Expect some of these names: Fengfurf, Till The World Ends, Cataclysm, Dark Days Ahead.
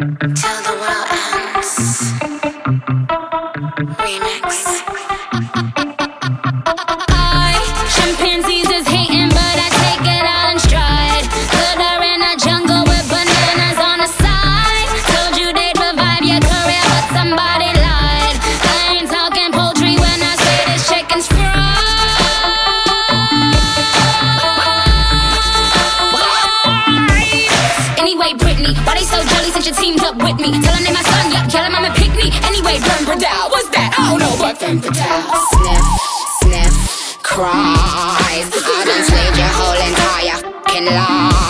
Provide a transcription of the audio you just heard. Till the world ends. Remix. Why they so jolly since you teamed up with me? Tell 'em they my son, yup, tell 'em I'm a picnic. Anyway, burn Bradell, what's that? I don't know, but burn Bradell. Sniff, sniff, cries. I done slayed your whole entire fucking life.